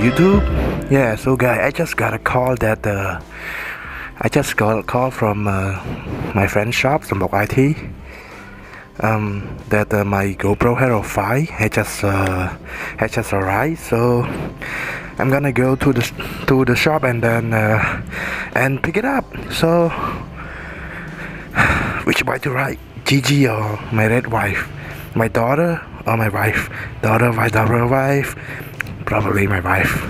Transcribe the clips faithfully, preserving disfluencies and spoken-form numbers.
YouTube. Yeah, so guys, I just got a call that uh, I just got a call from uh, my friend's shop, Sombok I T, um, that uh, my GoPro Hero five has just uh, has just arrived. So I'm gonna go to the to the shop and then uh, and pick it up. So which bike to ride, Gigi or my red wife, my daughter or my wife, daughter, my daughter, wife. Probably my wife.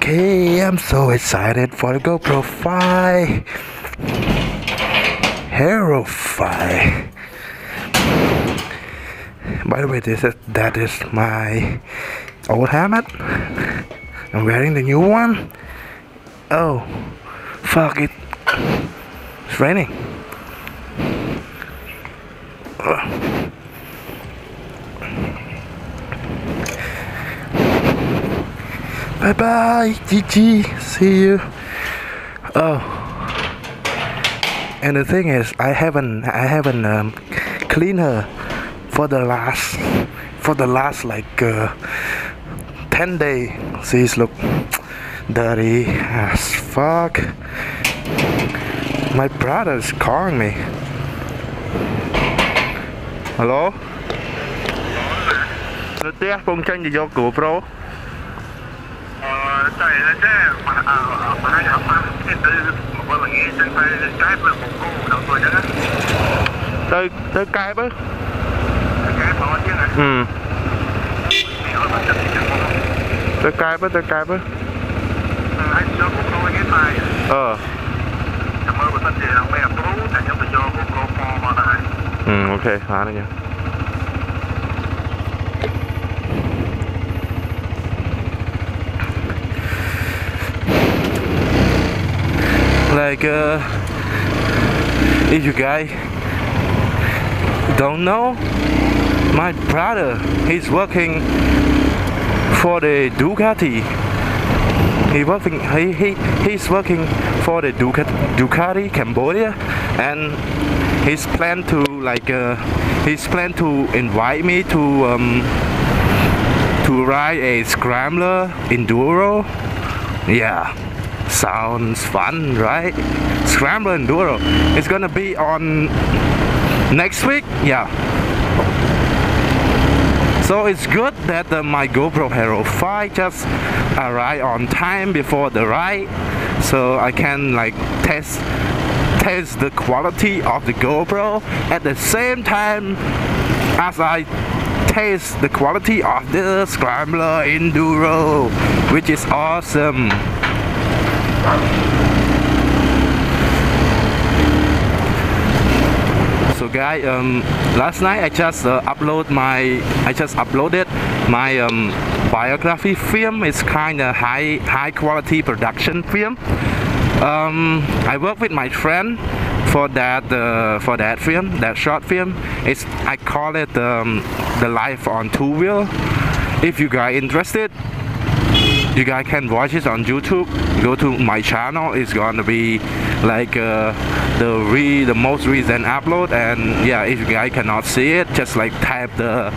Okay, I'm so excited for the GoPro five. Hero five. By the way, this is that is my old helmet. I'm wearing the new one. Oh, fuck it! It's raining. Ugh. Bye bye, G G. See you. Oh, and the thing is, I haven't, I haven't um, cleaned her for the last, for the last like uh, ten days. She's look dirty as fuck. My brother is calling me. Hello. Hello. Phone tranh gì do cửa pro. Tới tới cái với ừ tới cái với tới cái với ờ ừ ok hả này nha. Like uh, if you guys don't know, my brother, he's working for the Ducati. He working he, he he's working for the Ducati, Ducati Cambodia, and he's planned to like uh, he's planned to invite me to um, to ride a Scrambler Enduro. Yeah. Sounds fun, right? Scrambler Enduro. It's gonna be on next week. Yeah. So it's good that uh, my GoPro Hero five just arrived on time before the ride, so I can like test test the quality of the GoPro at the same time as I test the quality of the Scrambler Enduro, which is awesome. So guys, um, last night I just uh, upload my I just uploaded my um, biography film. It's kind of high high quality production film. Um, I work with my friend for that uh, for that film, that short film. It's I call it um, the life on two wheel. If you guys interested, you guys can watch it on YouTube. Go to my channel. It's gonna be like uh, the re the most recent upload. And yeah, if you guys cannot see it, just like type the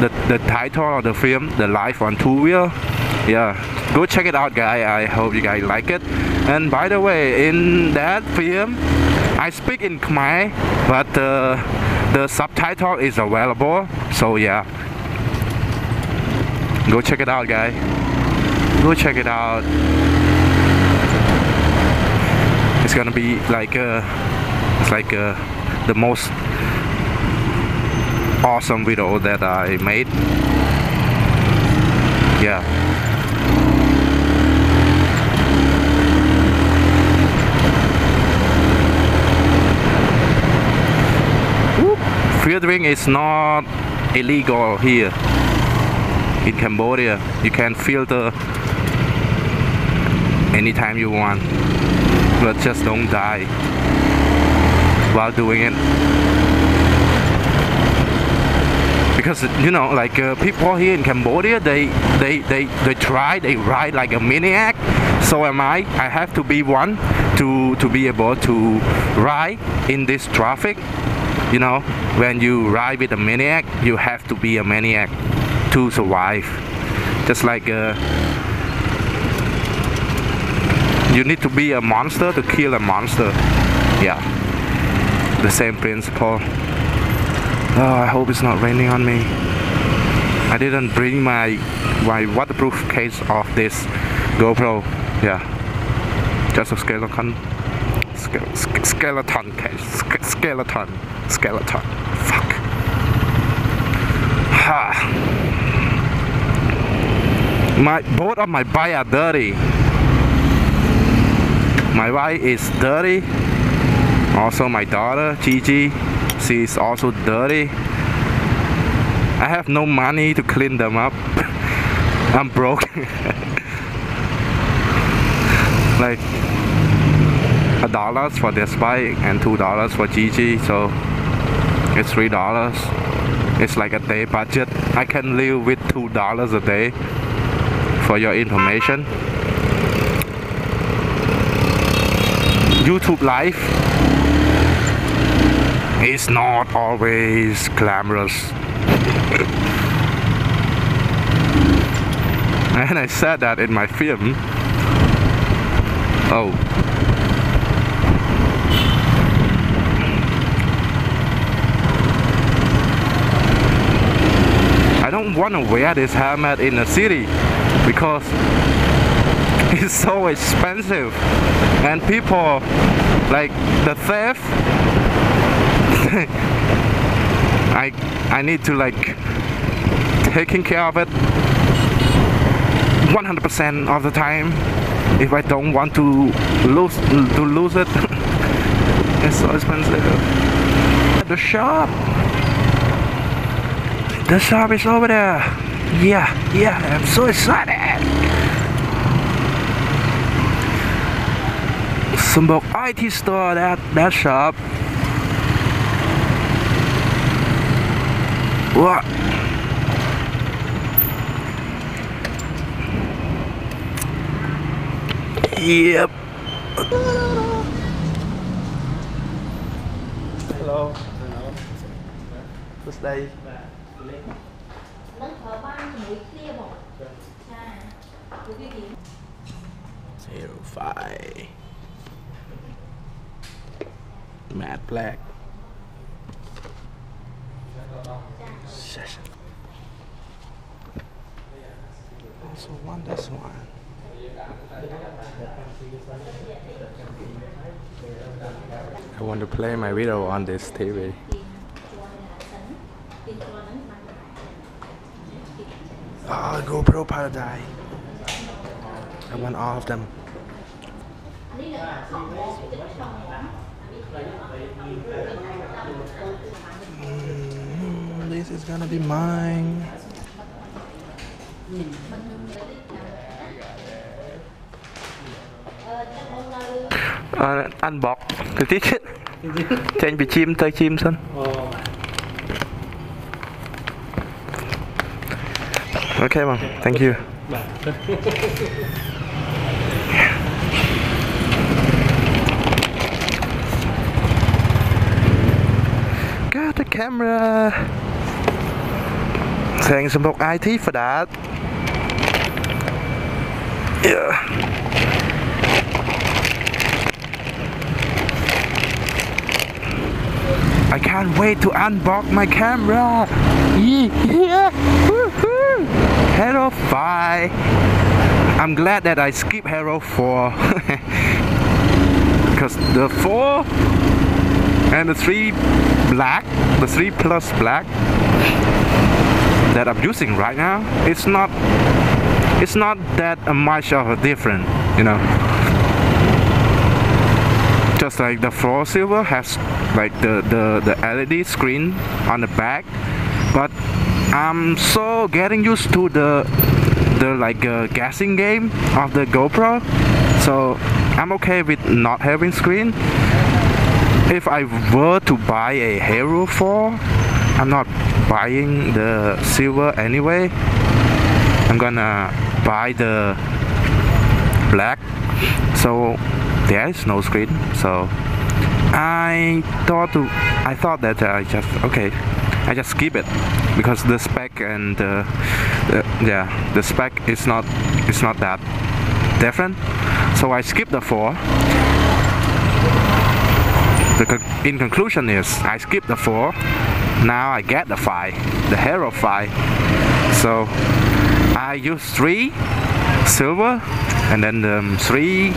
the, the title of the film, The Life on Two Wheel. Yeah, go check it out, guys. I hope you guys like it. And by the way, in that film, I speak in Khmer, but uh, the subtitle is available. So yeah, go check it out, guys. Go check it out. It's gonna be like uh, it's like uh, the most awesome video that I made. Yeah. Whoop. Filtering is not illegal here in Cambodia. You can filter anytime you want, but just don't die while doing it, because you know, like uh, people here in Cambodia, they they they they try they ride like a maniac. So am I. I have to be one to to be able to ride in this traffic. You know, when you ride with a maniac, you have to be a maniac to survive. just like uh, you need to be a monster to kill a monster. Yeah, the same principle. Oh, I hope it's not raining on me. I didn't bring my my waterproof case of this GoPro. Yeah, just a skeleton, ske skeleton case, ske skeleton, skeleton. Fuck. Ha. My both of my bike are dirty. My wife is dirty. Also, my daughter Gigi, she is also dirty. I have no money to clean them up. I'm broke. Like a dollar for this bike and two dollars for Gigi, so it's three dollars. It's like a day budget. I can live with two dollars a day. For your information. YouTube life is not always glamorous. And I said that in my film. Oh. I don't want to wear this helmet in the city because it's so expensive. And people, like the theft, I I need to like taking care of it one hundred percent of the time if I don't want to lose to lose it. It's so expensive. The shop, the shop is over there. Yeah, yeah, I'm so excited. Sombok I T store, that that shop. What? Yep. Hello. Hello. Who's đây? Hero five. Matte black. Also want this one. I want to play my video on this T V. Ah, oh, GoPro Paradise. I want all of them. Mm, this is gonna be mine. Uh, unbox the ticket. Change the chim to chim son. Okay, mom. Thank you. The camera. Thanks Sombok I T for that. Yeah. I can't wait to unbox my camera. Yeah. Woohoo. Hero five. I'm glad that I skipped Hero four. Because the four and the three black, the three plus black that I'm using right now, it's not it's not that much of a difference, you know. Just like the four silver has like the, the, the L E D screen on the back, but I'm so getting used to the the like uh, guessing game of the GoPro, so I'm okay with not having screen. If I were to buy a Hero four, I'm not buying the silver anyway. I'm gonna buy the black, so there is no screen. So I thought to, I thought that I just okay. I just skip it because the spec and uh, the, yeah, the spec is not it's not that different. So I skip the four. The, in conclusion is I skip the four. Now I get the five, the Hero five. So I use three silver and then um, three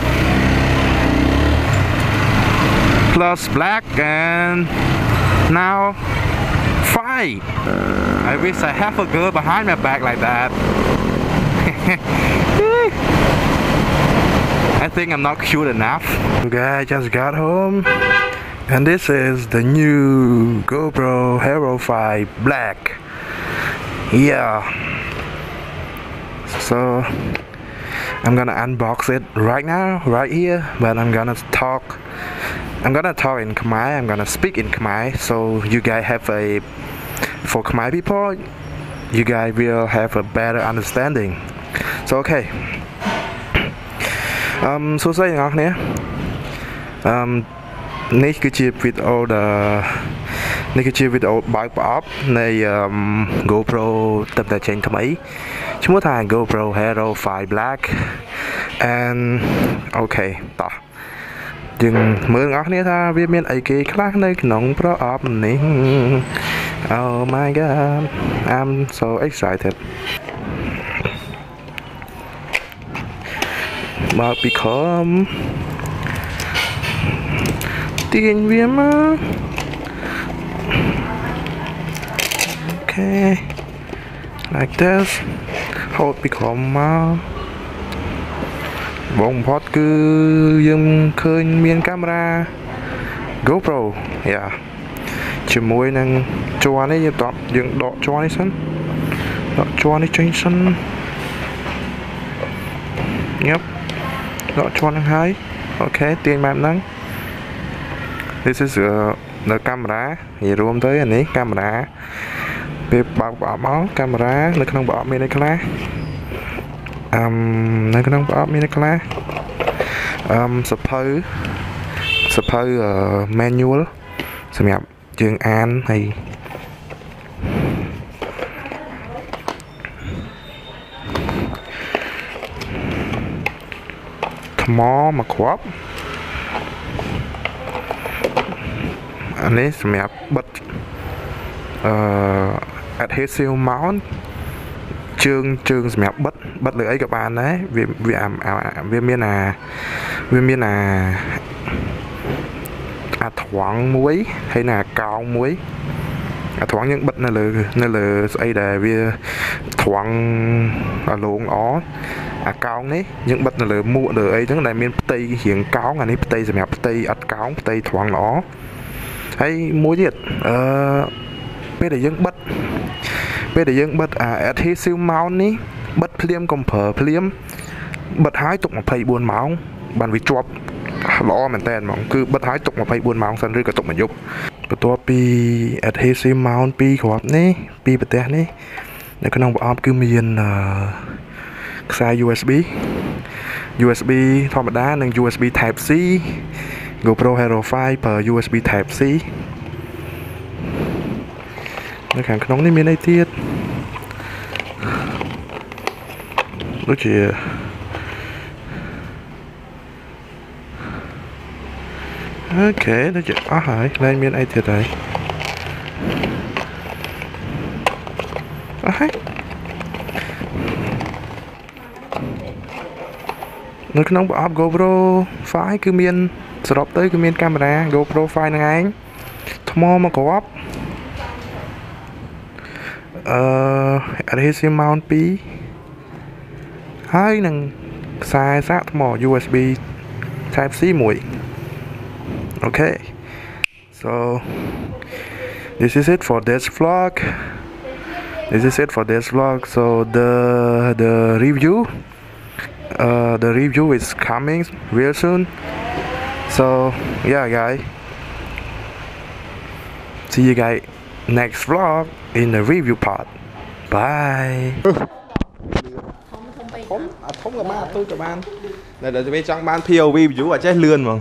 plus black, and now five. I wish I have a girl behind my back like that. I think I'm not cute enough. Okay, I just got home, and this is the new GoPro Hero five Black. Yeah. So I'm gonna unbox it right now, right here, but I'm gonna talk. I'm gonna talk in Khmer, I'm gonna speak in Khmer, so you guys have a, for Khmer people, you guys will have a better understanding. So okay. Um, so say Um, this is with all the, this is with all bike up, the um, GoPro tập tài trên Khmer. Chúng ta hàng GoPro Hero five Black, and okay, ta. จึงมือออกนี้ถ้าเวียนไอเกคลาสในขนมพระออบนี้ Oh my god, I'm so excited. But become ตีนเวียนมา Okay, like this. Hold become มา บ่งพอดคือยังเคยมี GoPro อย่าជាមួយនឹងจวนนี้យើងตอบយើងดอกจวนนี้ซั่นดอกจวนนี้จริงๆ Okay, เตียงแบบนั้น This is uh, the camera นี่รวมtớiอันนี้ camera เปรียบบ่าวๆ camera នៅក្នុងบ่าวมีในคลาส Um, ในกระดองปอบมีในคลาสสะเพอสะเพอ manual สำหรับจึงอ่านให้ทมอมาครอบอันนี้สำหรับบัด adhesive mount ជើងជើងសម្រាប់បិទបិទលើអីក៏បានដែរវាវាអាវាមានអាអាថ្វងមួយហើយណាកោមួយអាថ្វងយើងបិទនៅលើនៅលើស្អីដែលវាថ្វងអាលងអត់អាកោងនេះយើងបិទនៅលើមួកលើអីហ្នឹងដែលមានផ្ទៃរាងកោងអានេះផ្ទៃសម្រាប់ផ្ទៃអត់កោងផ្ទៃថ្វងល្អហើយមួយទៀតអឺ ពេលដែលយើងបិទអា adhesive mount ពីរគ្រាប់នេះពីរប្រទេសនេះនៅក្នុងប្រអប់គឺមានខ្សែ USB USB ធម្មតា និង USB Type-C GoPro Hero five ប្រើ USB Type-C នៅខាងក្នុងនេះមានអីទៀត Okay, that's it. Ah, hi. Let me know today. Ah, hi. Look, now we have GoPro five. Cứ miên, drop tới cứ miên camera. GoPro five này anh. Tomorrow mà có up. Uh, adhesive mount P. ហើយនឹងខ្សែសាកថ្ម USB Type-C មួយ Okay, so this is it for this vlog. This is it for this vlog. So the the review, uh, the review is coming real soon. So yeah, guys. See you guys next vlog in the review part. Bye. Thống, à, thống là ba tôi cho ban. Để để cho bên trong ban POV view ở trái lươn mà.